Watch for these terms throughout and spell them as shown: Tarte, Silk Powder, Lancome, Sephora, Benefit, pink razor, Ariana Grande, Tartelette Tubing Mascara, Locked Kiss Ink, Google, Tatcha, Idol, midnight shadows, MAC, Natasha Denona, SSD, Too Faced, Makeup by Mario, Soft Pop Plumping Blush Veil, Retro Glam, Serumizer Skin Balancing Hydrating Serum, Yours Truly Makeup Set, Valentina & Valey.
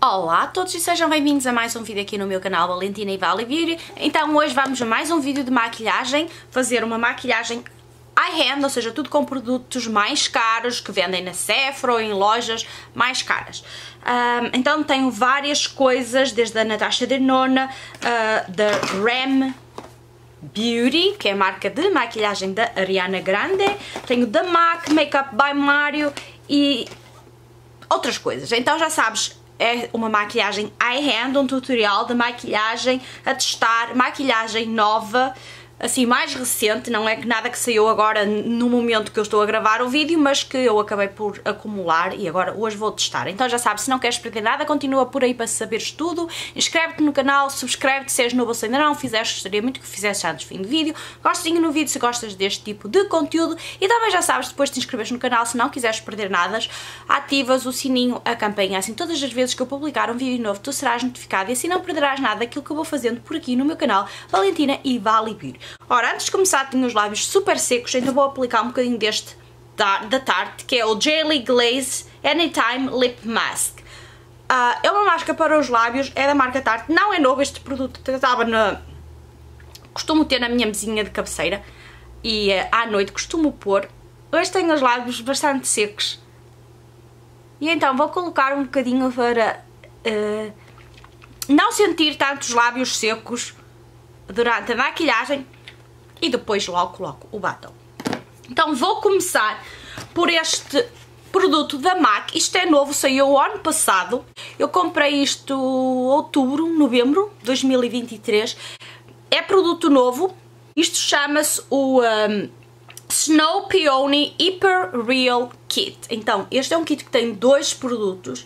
Olá a todos e sejam bem-vindos a mais um vídeo aqui no meu canal Valentina e Vale Beauty. Então hoje vamos a mais um vídeo de maquilhagem, fazer uma maquilhagem high-end, ou seja, tudo com produtos mais caros que vendem na Sephora ou em lojas mais caras. Então tenho várias coisas, desde a Natasha Denona, da R.E.M. Beauty, que é a marca de maquilhagem da Ariana Grande, tenho da MAC, Makeup by Mario e outras coisas. Então já sabes, é uma maquilhagem high-end, um tutorial de maquilhagem a testar, maquilhagem nova, assim, mais recente, não é que nada que saiu agora no momento que eu estou a gravar o vídeo, mas que eu acabei por acumular e agora hoje vou testar. Então já sabes, se não queres perder nada, continua por aí para saberes tudo, inscreve-te no canal, subscreve-te se és novo ou se ainda não fizeste, gostaria muito que fizesse já no fim do vídeo, gostinho no vídeo se gostas deste tipo de conteúdo e também já sabes, depois te inscreves no canal, se não quiseres perder nada, ativas o sininho, a campainha, assim todas as vezes que eu publicar um vídeo novo tu serás notificado e assim não perderás nada daquilo que eu vou fazendo por aqui no meu canal Valentina e Vale Beauty. Ora, antes de começar tenho os lábios super secos, então vou aplicar um bocadinho deste da Tarte, que é o Jelly Glaze Anytime Lip Mask. É uma máscara para os lábios, é da marca Tarte, não é novo este produto, costumo ter na minha mesinha de cabeceira e à noite costumo pôr. Hoje tenho os lábios bastante secos e então vou colocar um bocadinho para não sentir tantos lábios secos durante a maquilhagem e depois logo coloco o batom. Então vou começar por este produto da MAC. Isto é novo, saiu o ano passado. Eu comprei isto novembro de 2023. É produto novo. Isto chama-se o Snow Peony Hyper Real Kit. Então este é um kit que tem dois produtos.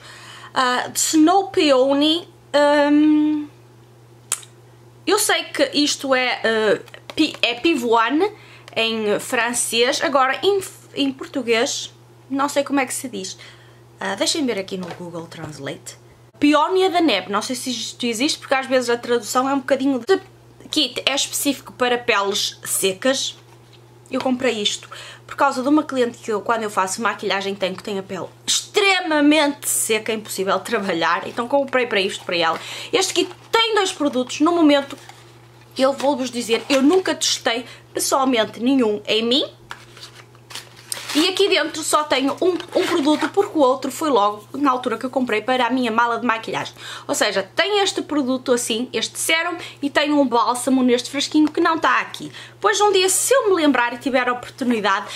Snow Peony... eu sei que isto é pivoine em francês, agora em português, não sei como é que se diz. Deixem ver aqui no Google Translate. Peónia da neve, não sei se isto existe porque às vezes a tradução é um bocadinho de... Kit é específico para peles secas. Eu comprei isto por causa de uma cliente que eu, quando eu faço maquilhagem, tenho que tem a pele extremamente seca, é impossível trabalhar, então comprei para isto, para ela. Este kit tem dois produtos, no momento eu vou-vos dizer, eu nunca testei pessoalmente nenhum em mim e aqui dentro só tenho um produto porque o outro foi logo na altura que eu comprei para a minha mala de maquilhagem. Ou seja, tem este produto assim, este sérum, e tenho um bálsamo neste frasquinho que não está aqui. Pois um dia, se eu me lembrar e tiver a oportunidade,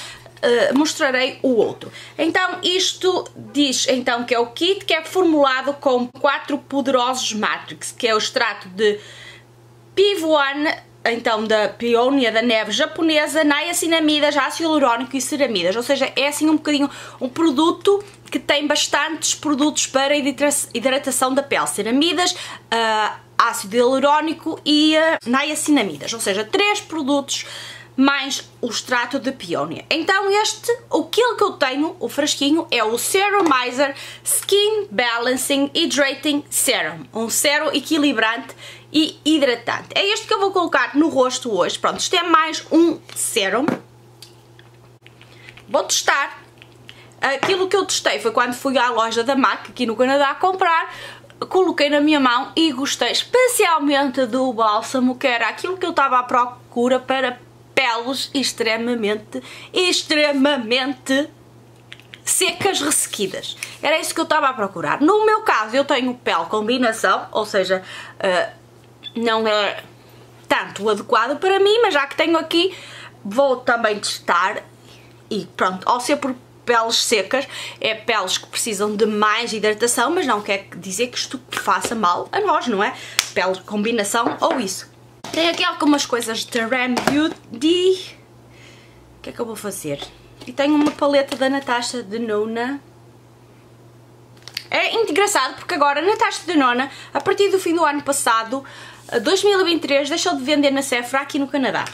mostrarei o outro. Então isto diz então que é o kit, que é formulado com 4 poderosos matrix, que é o extrato de pivoine, então da peónia da neve japonesa, niacinamidas, ácido hialurónico e ceramidas. Ou seja, é assim um bocadinho um produto que tem bastantes produtos para hidratação da pele, ceramidas, ácido hialurónico e niacinamidas, ou seja, 3 produtos mais o extrato de peónia. Então este, aquilo que eu tenho, o frasquinho, é o Serumizer Skin Balancing Hydrating Serum, um sérum equilibrante e hidratante. É este que eu vou colocar no rosto hoje. Pronto, isto é mais um sérum. Vou testar. Aquilo que eu testei foi quando fui à loja da MAC aqui no Canadá a comprar, coloquei na minha mão e gostei especialmente do bálsamo, que era aquilo que eu estava à procura para peles extremamente secas, ressequidas. Era isso que eu estava a procurar. No meu caso, eu tenho pele combinação, ou seja, não é tanto adequado para mim, mas já que tenho aqui, vou também testar. E pronto, ao ser por peles secas, é peles que precisam de mais hidratação, mas não quer dizer que isto faça mal a nós, não é? Pele combinação ou isso. Tem aqui algumas coisas da R.E.M. Beauty. O que é que eu vou fazer? E tenho uma paleta da Natasha Denona. É engraçado porque agora a Natasha Denona, a partir do fim do ano passado, 2023, deixou de vender na Sephora aqui no Canadá.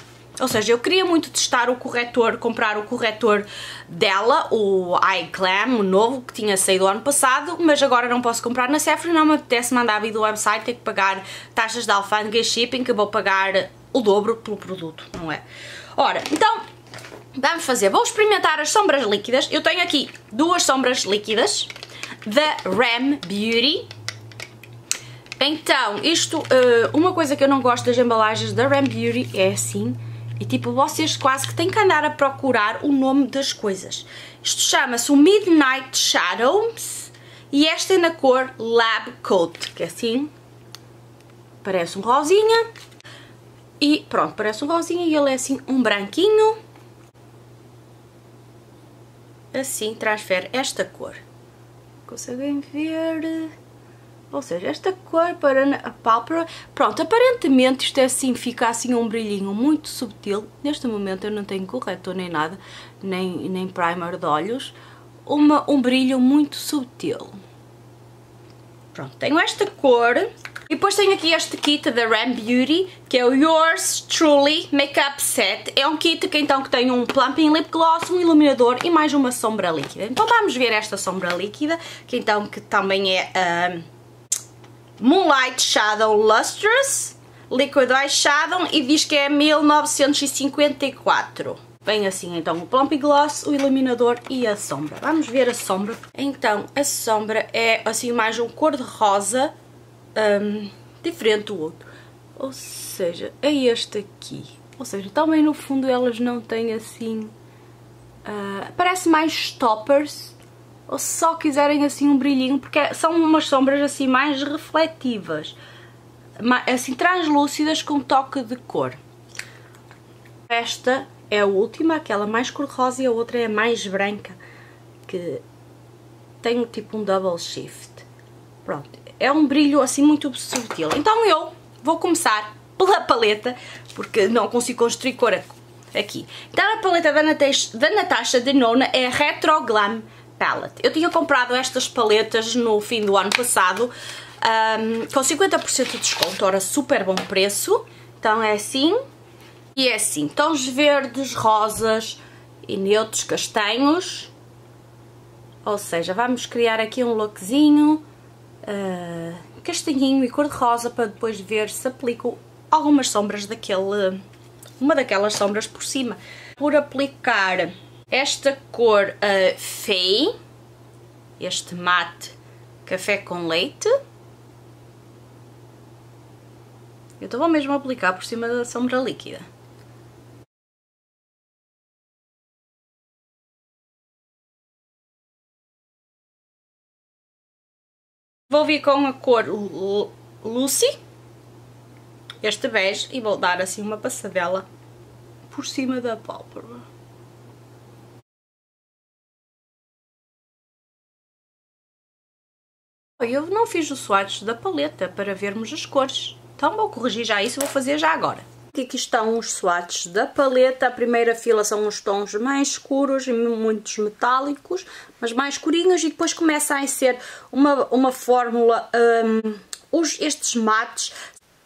Ou seja, eu queria muito testar o corretor, comprar o corretor dela, o Idol, o novo, que tinha saído ano passado, mas agora não posso comprar na Sephora, não me apetece mandar vir do website, tenho que pagar taxas de alfândega e shipping, que vou pagar o dobro pelo produto, não é? Ora, então, vamos fazer, vou experimentar as sombras líquidas. Eu tenho aqui duas sombras líquidas da R.E.M. Beauty, Então, isto, uma coisa que eu não gosto das embalagens da R.E.M. Beauty é assim, e tipo, vocês quase que têm que andar a procurar o nome das coisas. Isto chama-se o Midnight Shadows e esta é na cor Lab Coat, que é assim, parece um rosinha. E pronto, parece um rosinha e ele é assim um branquinho. Assim transfere esta cor. Conseguem ver? Ou seja, esta cor para a pálpebra. Pronto, aparentemente isto é assim, fica assim um brilhinho muito subtil. Neste momento eu não tenho corretor nem nada, nem primer de olhos. Um brilho muito subtil. Pronto, tenho esta cor. E depois tenho aqui este kit da R.E.M. Beauty, que é o Yours Truly Makeup Set. É um kit que então que tem um Plumping Lip Gloss, um iluminador e mais uma sombra líquida. Então vamos ver esta sombra líquida, que então que também é a Moonlight Shadow Lustrous Liquid Eyeshadow e diz que é 1954. Vem assim então o Plumping Gloss, o iluminador e a sombra. Vamos ver a sombra. Então a sombra é assim mais um cor-de-rosa. Diferente do outro, ou seja, é este aqui, ou seja, também no fundo elas não têm assim, parece mais toppers, ou se só quiserem assim um brilhinho, porque são umas sombras assim mais refletivas, assim translúcidas com toque de cor. Esta é a última, aquela mais cor-de-rosa e a outra é a mais branca, que tem tipo um double shift, pronto. É um brilho assim muito subtil. Então eu vou começar pela paleta, porque não consigo construir cor aqui. Então a paleta da Natasha Denona é a Retro Glam Palette. Eu tinha comprado estas paletas no fim do ano passado, com 50% de desconto, ora super bom preço. Então é assim, e é assim. Tons verdes, rosas e neutros castanhos. Ou seja, vamos criar aqui um lookzinho castanhinho e cor-de-rosa para depois ver se aplico algumas sombras daquele, uma daquelas sombras por cima. Por aplicar esta cor Fey, este mate café com leite, eu vou mesmo aplicar por cima da sombra líquida. Vou vir com a cor Lucy, este bege, e vou dar assim uma passadela por cima da pálpebra. Eu não fiz o swatch da paleta para vermos as cores, então vou corrigir já isso, vou fazer já agora. Aqui estão os swatches da paleta. A primeira fila são os tons mais escuros e muitos metálicos, mas mais escurinhos, e depois começa a ser uma fórmula, estes mates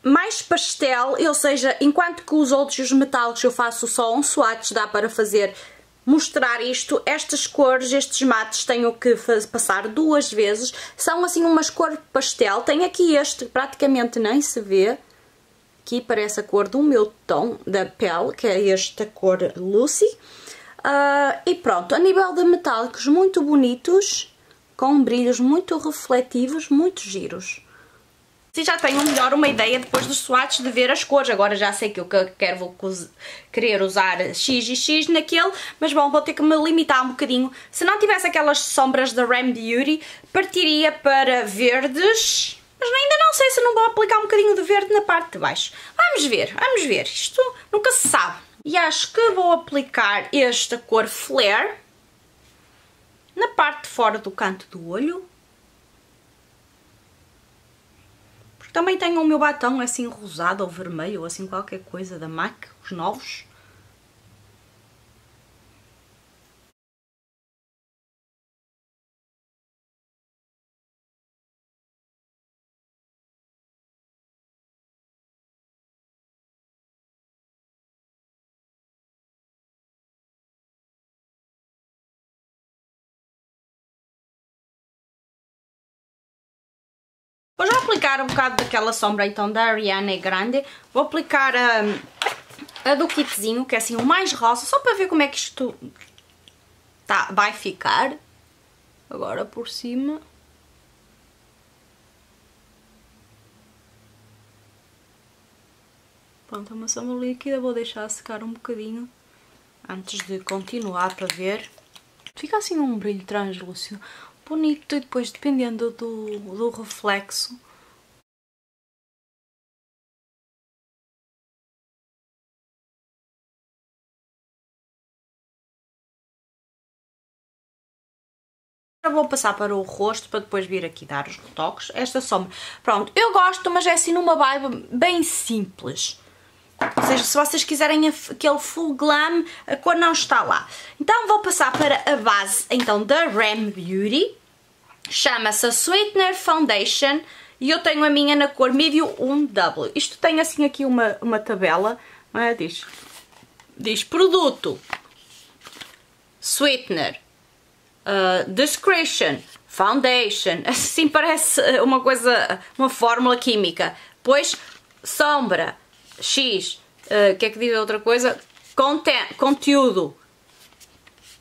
mais pastel, ou seja, enquanto que os outros, os metálicos, eu faço só um swatch, dá para fazer, mostrar isto. Estas cores, estes mates, tenho que passar duas vezes, são assim umas cores pastel. Tem aqui este, praticamente nem se vê. Aqui parece a cor do meu tom da pele, que é esta cor Lucy. E pronto, a nível de metálicos muito bonitos, com brilhos muito refletivos, muito giros. Se já tenho melhor uma ideia depois dos swatches de ver as cores. Agora já sei que eu quero, vou querer usar X e X naquele, mas bom, vou ter que me limitar um bocadinho. Se não tivesse aquelas sombras da R.E.M. Beauty, partiria para verdes. Mas ainda não sei se não vou aplicar um bocadinho de verde na parte de baixo. Vamos ver, isto nunca se sabe. E acho que vou aplicar esta cor Flare na parte de fora do canto do olho. Porque também tenho o meu batom assim rosado ou vermelho, ou assim qualquer coisa da MAC, os novos. Vou já aplicar um bocado daquela sombra então da Ariana Grande. Vou aplicar a do kitzinho, que é assim o mais rosa, só para ver como é que isto vai ficar. Agora por cima. Pronto, a maçã líquida vou deixar secar um bocadinho antes de continuar para ver. Fica assim um brilho translúcido, bonito, e depois dependendo do reflexo. Vou passar para o rosto para depois vir aqui dar os retoques. Esta sombra, pronto, eu gosto, mas é assim numa vibe bem simples. Ou seja, se vocês quiserem aquele full glam, a cor não está lá. Então vou passar para a base então da R.E.M. Beauty. Chama-se Sweetener Foundation e eu tenho a minha na cor Medium 1W. Isto tem assim aqui uma tabela, não é? Diz produto, sweetener, discretion, foundation, assim parece uma coisa, uma fórmula química. Pois sombra, X, o que é que diz a outra coisa? Conteúdo,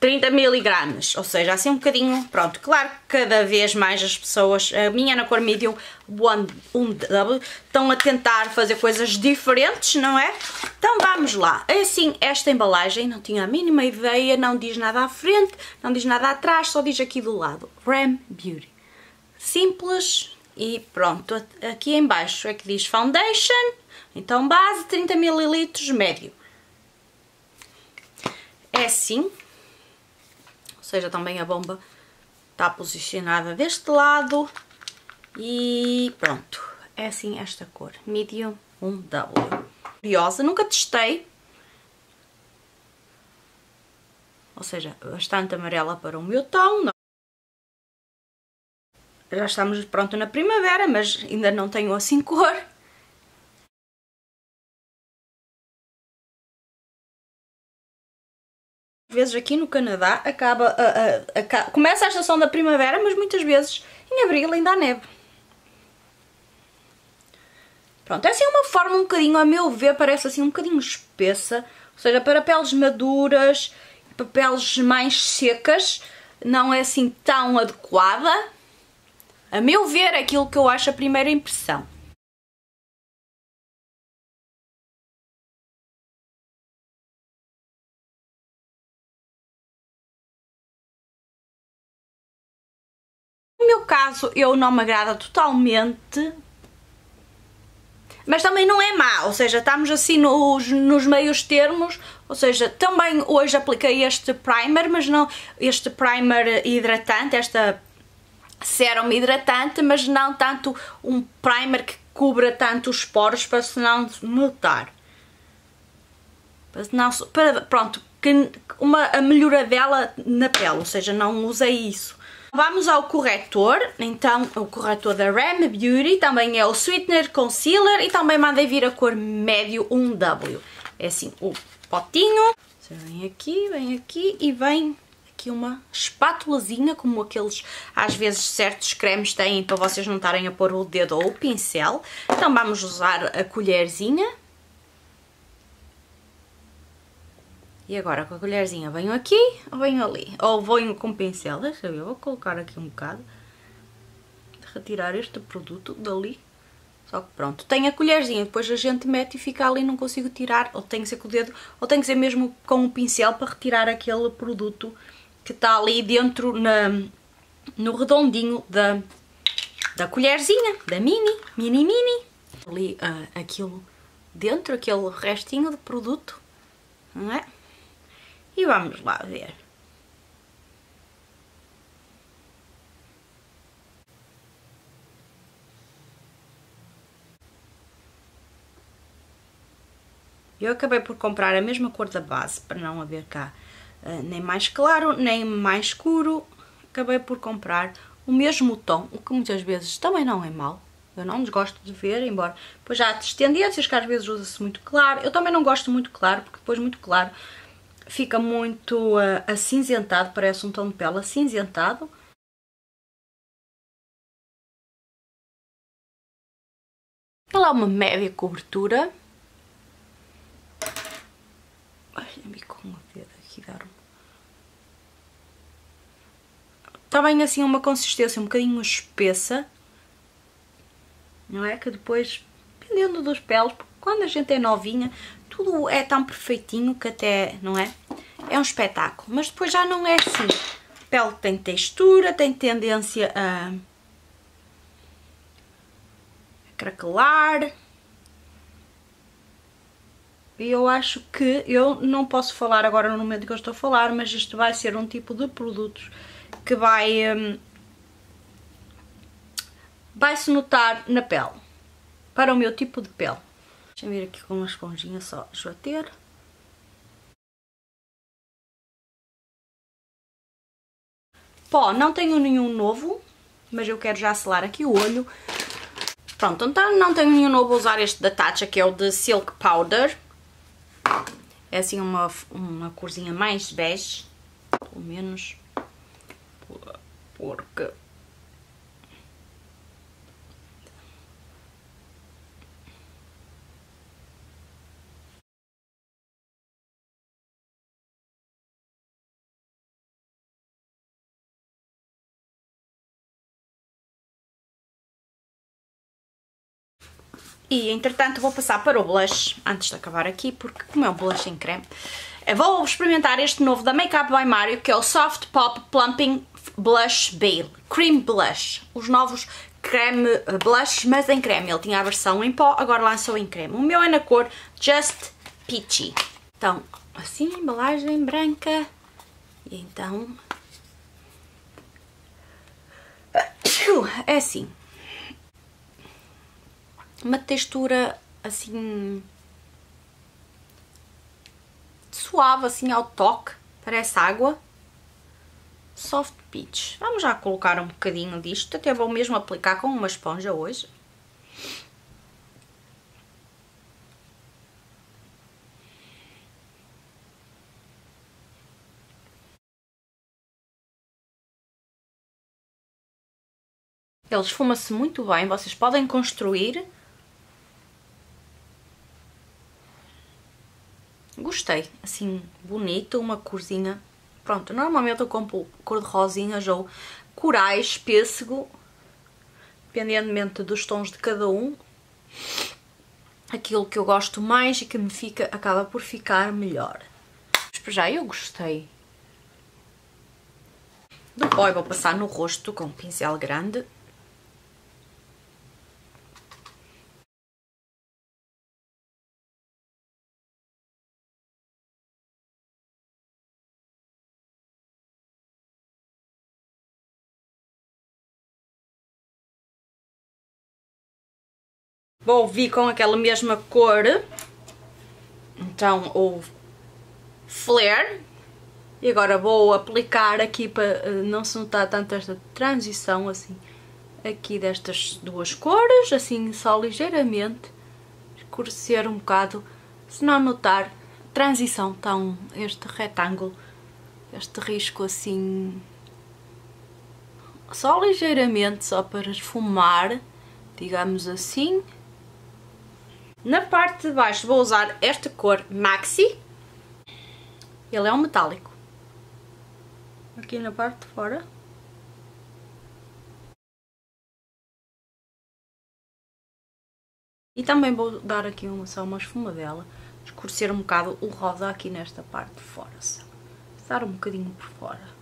30 miligramas, ou seja, assim um bocadinho, pronto, claro que cada vez mais as pessoas, a minha na cor medium 1W, estão a tentar fazer coisas diferentes, não é? Então vamos lá. Assim, esta embalagem, não tinha a mínima ideia, não diz nada à frente, não diz nada atrás, só diz aqui do lado, R.E.M. Beauty. Simples e pronto, aqui em baixo é que diz foundation, então base 30 ml médio. É assim. Ou seja, também a bomba está posicionada deste lado e pronto, é assim esta cor, medium 1W. Curiosa, nunca testei, ou seja, bastante amarela para o meu tom. Já estamos pronto na primavera, mas ainda não tenho assim cor. Vezes aqui no Canadá acaba começa a estação da primavera, mas muitas vezes em abril ainda há neve. Pronto, é assim uma forma um bocadinho, a meu ver, parece assim um bocadinho espessa, ou seja, para peles maduras, para peles mais secas, não é assim tão adequada. A meu ver, é aquilo que eu acho a primeira impressão. Caso eu não me agrada totalmente, mas também não é má, ou seja, estamos assim nos meios termos. Ou seja, também hoje apliquei este primer, mas não este primer hidratante, esta sérum hidratante, mas não tanto um primer que cubra tanto os poros para se não notar, pronto, que a melhoradela na pele, ou seja, não usei isso. Vamos ao corretor, então o corretor da R.E.M. Beauty também é o Sweetener Concealer e também mandei vir a cor médio 1W. É assim o potinho, você vem aqui e vem aqui uma espátulazinha, como aqueles às vezes certos cremes têm para vocês não estarem a pôr o dedo ou o pincel. Então vamos usar a colherzinha. E agora com a colherzinha venho aqui ou venho ali? Ou venho com pincel, deixa eu ver, vou colocar aqui um bocado. Retirar este produto dali. Só que pronto, tem a colherzinha, depois a gente mete e fica ali, não consigo tirar. Ou tem que ser com o dedo, ou tem que ser mesmo com o pincel para retirar aquele produto que está ali dentro no redondinho da colherzinha, da mini. Ali aquilo dentro, aquele restinho de produto, não é? E vamos lá ver. Eu acabei por comprar a mesma cor da base, para não haver cá nem mais claro, nem mais escuro. Acabei por comprar o mesmo tom, o que muitas vezes também não é mau. Eu não desgosto de ver, embora depois já há tendências que às vezes usa-se muito claro. Eu também não gosto muito claro, porque depois muito claro fica muito acinzentado, parece um tom de pele acinzentado. Ela é uma média cobertura. Olha-me com o dedo aqui dar um... Está bem assim uma consistência um bocadinho espessa, não é? Que depois, dependendo dos peles, porque Quando a gente é novinha, tudo é tão perfeitinho que até, não é? É um espetáculo, mas depois já não é assim. A pele tem textura, tem tendência a craquelar. E eu acho que, eu não posso falar agora no momento que eu estou a falar, mas isto vai ser um tipo de produtos que vai se notar na pele, para o meu tipo de pele. Deixa-me vir aqui com uma esponjinha só esbater. Pó, não tenho nenhum novo, mas eu quero já selar aqui o olho. Pronto, então não tenho nenhum novo, vou usar este da Tatcha, que é o de Silk Powder. É assim uma corzinha mais bege, pelo menos, porque... E, entretanto, vou passar para o blush, antes de acabar aqui, porque como é um blush em creme, eu vou experimentar este novo da Makeup by Mario, que é o Soft Pop Plumping Blush Veil, Cream Blush. Os novos creme blush, mas em creme. Ele tinha a versão em pó, agora lançou em creme. O meu é na cor Just Peachy. Então, assim, embalagem branca. E então... é assim. Uma textura assim suave, assim ao toque, parece água. Soft Peach. Vamos já colocar um bocadinho disto, até vou mesmo aplicar com uma esponja hoje. Ele esfuma-se muito bem, vocês podem construir. Gostei, assim, bonito, uma corzinha. Pronto, normalmente eu compro cor de rosinhas ou corais, pêssego, dependentemente dos tons de cada um. Aquilo que eu gosto mais e que me fica, acaba por ficar melhor. Mas por já eu gostei. Depois vou passar no rosto com um pincel grande. Vou vir com aquela mesma cor, então o flare, e agora vou aplicar aqui para não se notar tanto esta transição assim, aqui destas duas cores, assim só ligeiramente, escurecer um bocado, se não notar transição tão, este retângulo, este risco assim, só ligeiramente, só para esfumar, digamos assim. Na parte de baixo vou usar esta cor Maxi. Ele é um metálico. Aqui na parte de fora. E também vou dar aqui só uma esfumadela. Escurecer um bocado o rosa aqui nesta parte de fora. Só. Passar um bocadinho por fora.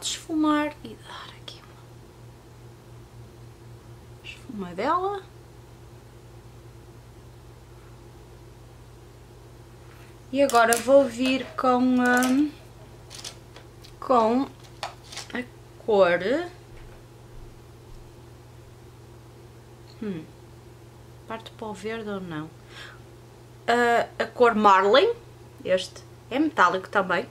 De esfumar e dar aqui uma esfumadela. E agora vou vir com a cor parte para o verde ou não, a cor Marlin. Este é metálico também.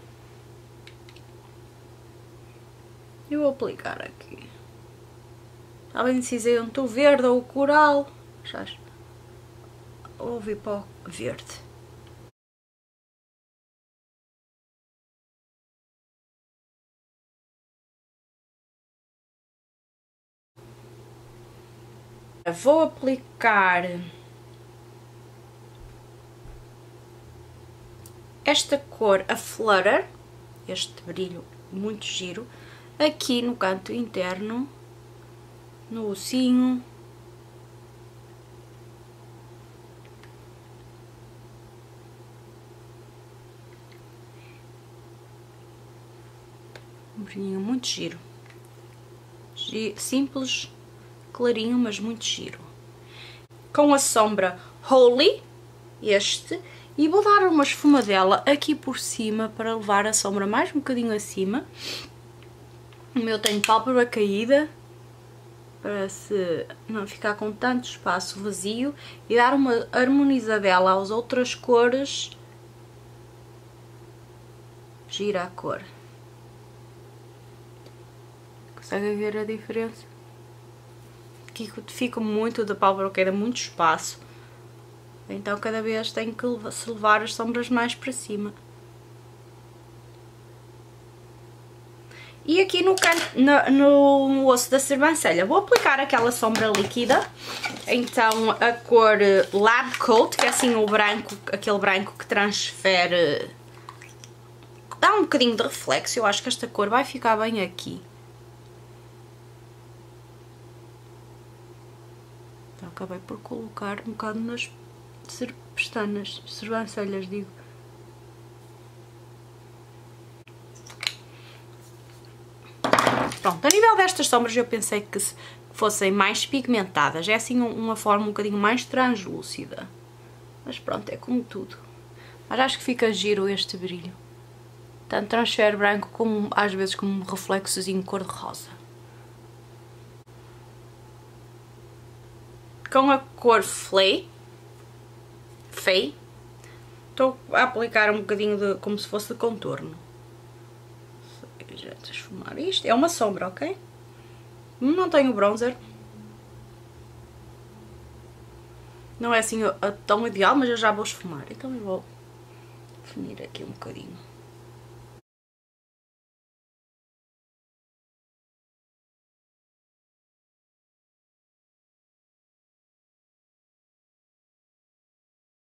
Eu vou aplicar aqui. Além de dizer um tom verde ou coral. Vou vir para o verde. Vou aplicar esta cor, a Flutter, este brilho muito giro, aqui no canto interno, no ossinho. Um brilhinho muito giro. Simples, clarinho, mas muito giro. Com a sombra Holy, este, e vou dar uma esfumadela aqui por cima para levar a sombra mais um bocadinho acima. O meu tenho pálpebra caída, para se não ficar com tanto espaço vazio, e dar uma harmonizadela às outras cores. Gira a cor. Conseguem ver a diferença? Aqui fico muito da pálpebra que era muito espaço, então cada vez tenho que levar as sombras mais para cima. E aqui no canto, no osso da sobrancelha, vou aplicar aquela sombra líquida, então a cor Lab Coat, que é assim o branco, aquele branco que transfere, dá um bocadinho de reflexo. Eu acho que esta cor vai ficar bem aqui. Acabei por colocar um bocado nas pestanas, sobrancelhas, digo. Pronto, a nível destas sombras eu pensei que fossem mais pigmentadas. É assim uma forma um bocadinho mais translúcida. Mas pronto, é como tudo. Mas acho que fica giro este brilho. Tanto transfere branco como às vezes como um reflexozinho cor-de-rosa. Com a cor Fey, estou a aplicar um bocadinho de, como se fosse de contorno. Já esfumar isto. É uma sombra, ok? Não tenho bronzer. Não é assim tão ideal, mas eu já vou esfumar. Então eu vou definir aqui um bocadinho.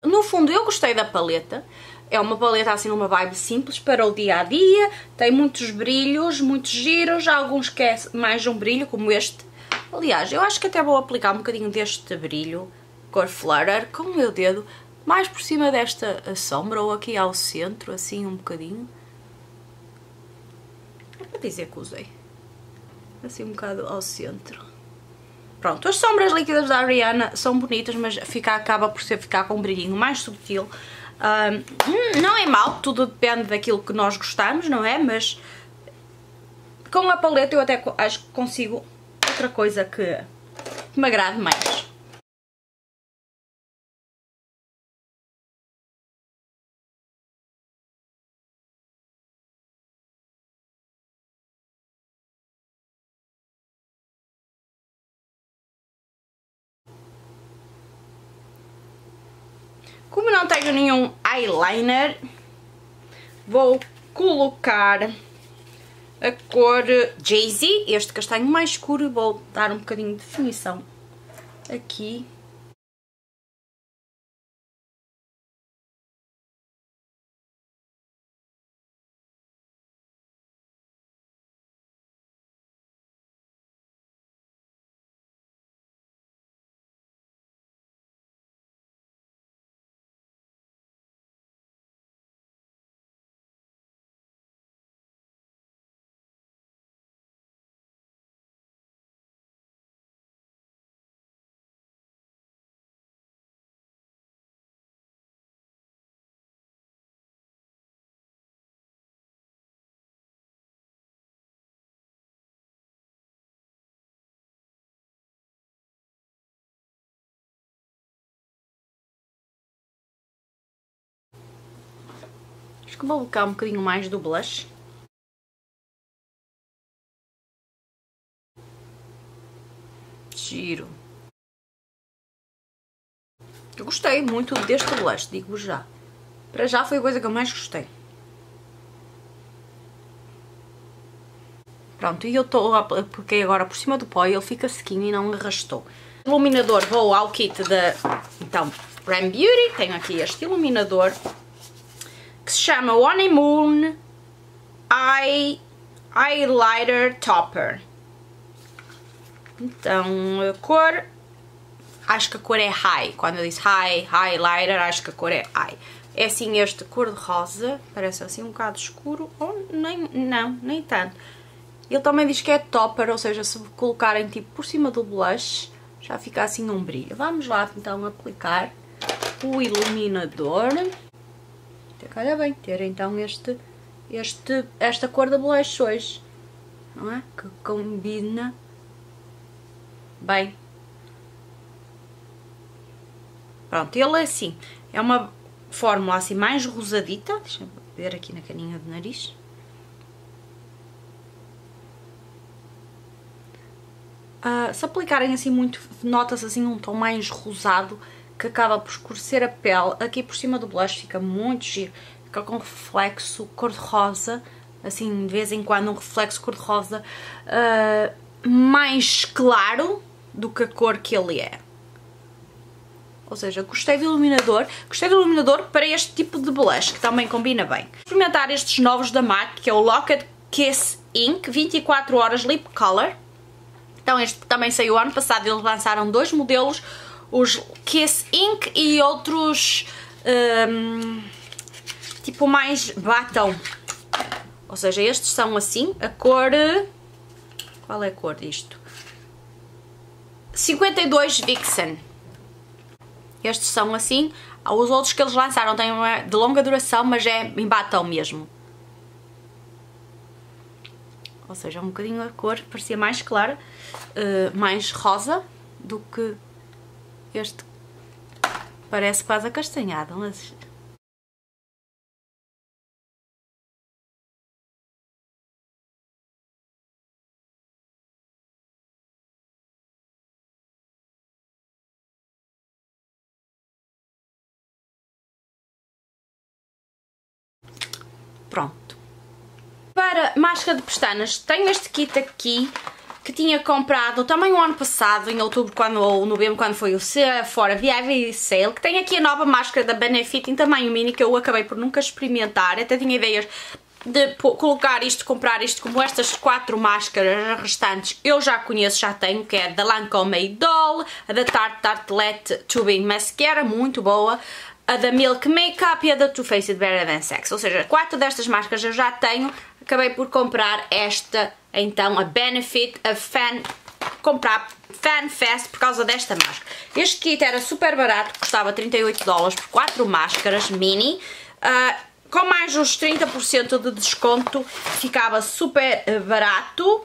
No fundo eu gostei da paleta, é uma paleta assim numa vibe simples para o dia a dia, tem muitos brilhos, muitos giros, há alguns que é mais um brilho como este. Aliás, eu acho que até vou aplicar um bocadinho deste brilho, cor Flutter, com o meu dedo, mais por cima desta sombra ou aqui ao centro, assim um bocadinho. É para dizer que usei, assim um bocado ao centro. Pronto, as sombras líquidas da Ariana são bonitas, mas acaba por ficar com um brilhinho mais subtil. Não é mau, tudo depende daquilo que nós gostamos, não é? Mas com a paleta eu até acho que consigo outra coisa que me agrade mais. Como não tenho nenhum eyeliner, vou colocar a cor Jay-Z, este castanho mais escuro, e vou dar um bocadinho de definição aqui. Vou colocar um bocadinho mais do blush. Giro. Eu gostei muito deste blush, digo já. Para já foi a coisa que eu mais gostei. Pronto, e eu apliquei agora por cima do pó e ele fica sequinho e não arrastou. Iluminador, vou ao kit da R.E.M. Beauty. Tenho aqui este iluminador, que se Shimmer Honeymoon Eyelighter Topper. Então, a cor... acho que a cor é High. Quando eu disse High, Highlighter, acho que a cor é High. É assim este cor de rosa. Parece assim um bocado escuro. Ou nem... não, nem tanto. Ele também diz que é topper, ou seja, se colocarem tipo por cima do blush, já fica assim um brilho. Vamos lá então aplicar o iluminador. Até que olha bem ter então esta cor de blush hoje, não é? Que combina bem. Pronto, ele é assim, é uma fórmula assim mais rosadita. Deixa eu ver aqui na caninha do nariz. Se aplicarem assim muito, nota-se assim um tom mais rosado que acaba por escurecer a pele. Aqui por cima do blush fica muito giro, fica com reflexo cor-de-rosa, assim de vez em quando um reflexo cor-de-rosa mais claro do que a cor que ele é. Ou seja, gostei do iluminador para este tipo de blush, que também combina bem. Vou experimentar estes novos da MAC, que é o Locked Kiss Ink 24 Horas Lip Color. Então este também saiu ano passado, eles lançaram dois modelos, os Kiss Ink e outros tipo mais batom. Ou seja, estes são assim, a cor... qual é a cor disto? 52 Vixen. Estes são assim, os outros que eles lançaram têm uma de longa duração, mas é em batom mesmo. Ou seja, um bocadinho a cor parecia mais clara, mais rosa do que este. Parece quase acastanhado, mas... Pronto. Para máscara de pestanas, tenho este kit aqui que tinha comprado também o ano passado, em outubro ou novembro, quando foi o Sephora VIV Sale, que tem aqui a nova máscara da Benefit em tamanho mini, que eu acabei por nunca experimentar. Até tinha ideias de colocar isto, comprar isto, como estas 4 máscaras restantes eu já conheço, já tenho, que é da Lancome e Idol, a da Tarte, Tartelette Tubing Mascara, muito boa, a da Milk Makeup e a da Too Faced Better Than Sex. Ou seja, 4 destas máscaras eu já tenho. Acabei por comprar esta, então, a Benefit, a Fan... comprar Fan Fest por causa desta máscara. Este kit era super barato, custava 38 dólares por 4 máscaras mini. Com mais uns 30% de desconto, ficava super barato.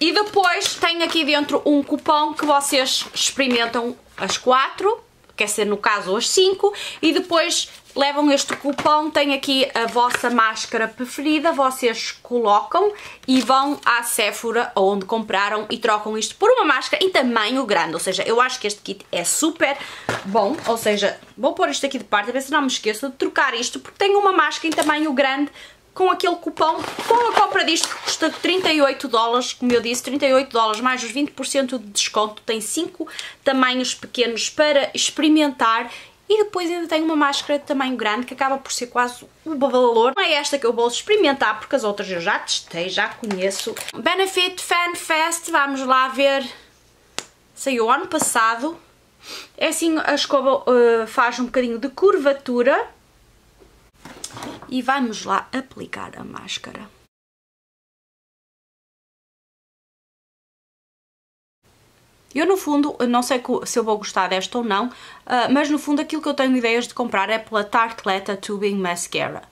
E depois tenho aqui dentro um cupom que vocês experimentam as 4. Quer ser no caso as 5, e depois levam este cupom, tem aqui a vossa máscara preferida, vocês colocam e vão à Sephora onde compraram e trocam isto por uma máscara em tamanho grande. Ou seja, eu acho que este kit é super bom, ou seja, vou pôr isto aqui de parte, a ver se não me esqueço de trocar isto, porque tenho uma máscara em tamanho grande com aquele cupom, com a compra disto que custa 38 dólares, como eu disse, 38 dólares mais os 20% de desconto, tem 5 tamanhos pequenos para experimentar e depois ainda tem uma máscara de tamanho grande que acaba por ser quase o valor. Não é esta que eu vou experimentar porque as outras eu já testei, já conheço. Benefit Fan Fest, vamos lá ver, saiu ano passado, é assim, a escova faz um bocadinho de curvatura. E vamos lá aplicar a máscara. Eu no fundo, não sei se eu vou gostar desta ou não, mas no fundo aquilo que eu tenho ideias de comprar é pela Tartelette Tubing Mascara.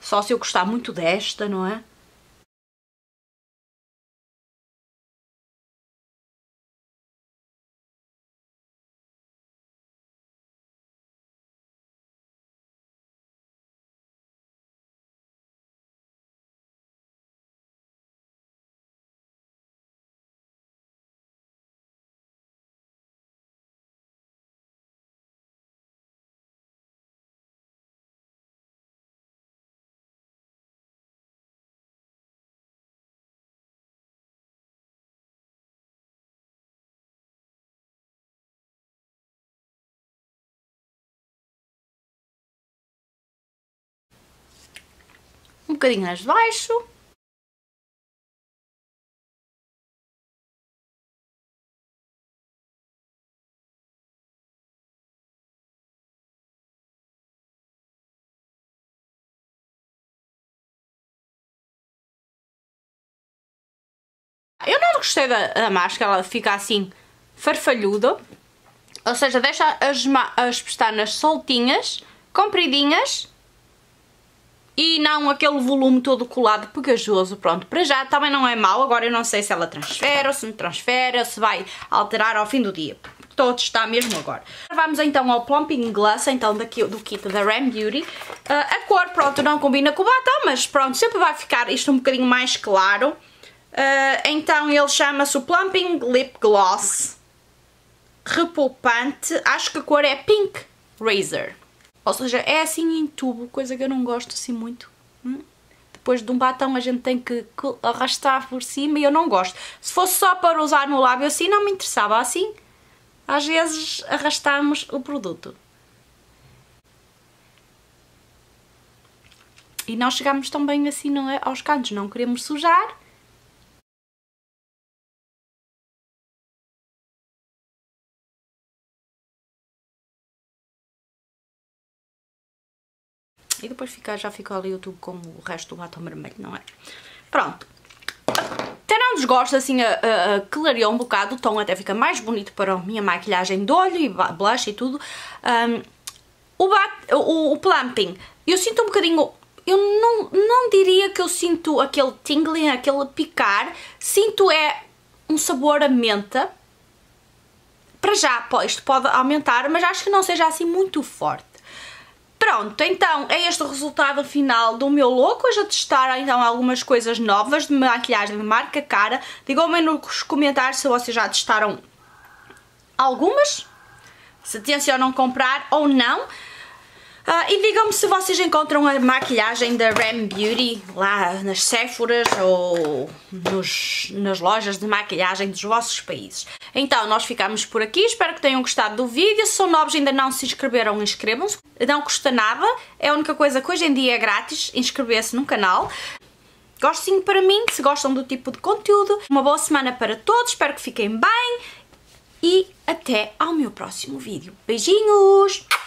Só se eu gostar muito desta, não é? bocadinho nas de baixo. Eu não gostei da máscara, ela fica assim farfalhuda, ou seja, deixa as pestanas soltinhas, compridinhas e não aquele volume todo colado pegajoso. Pronto, para já também não é mau. Agora eu não sei se ela transfere ou se não transfere ou se vai alterar ao fim do dia. Estou a testar mesmo agora. Vamos então ao Plumping Gloss, então do kit da R.E.M. Beauty. A cor, pronto, não combina com o batom, mas pronto, sempre vai ficar isto um bocadinho mais claro. Então ele chama-se o Plumping Lip Gloss Repulpante, acho que a cor é Pink Razor, ou seja, é assim em tubo, coisa que eu não gosto assim muito. Depois de um batom a gente tem que arrastar por cima e eu não gosto. Se fosse só para usar no lábio assim não me interessava, assim às vezes arrastamos o produto e não chegamos tão bem assim, não é? Aos cantos, não queremos sujar. E depois já fica ali o tubo com o resto do batom vermelho, não é? Pronto. Até não desgosto, assim, clareou um bocado. O tom até fica mais bonito para a minha maquilhagem de olho e blush e tudo. O plumping, eu sinto um bocadinho... Eu não diria que eu sinto aquele tingling, aquele picar. Sinto é um sabor a menta. Para já, isto pode aumentar, mas acho que não seja assim muito forte. Pronto, então é este o resultado final do meu look. Hoje a testar então algumas coisas novas de maquilhagem de marca cara. Digam-me nos comentários se vocês já testaram algumas, se tencionam comprar ou não. E digam-me se vocês encontram a maquilhagem da R.E.M. Beauty lá nas Sephoras ou nas lojas de maquilhagem dos vossos países. Então, nós ficamos por aqui. Espero que tenham gostado do vídeo. Se são novos e ainda não se inscreveram, inscrevam-se. Não custa nada. É a única coisa que hoje em dia é grátis, inscrever-se no canal. Gostinho para mim, se gostam do tipo de conteúdo. Uma boa semana para todos. Espero que fiquem bem. E até ao meu próximo vídeo. Beijinhos!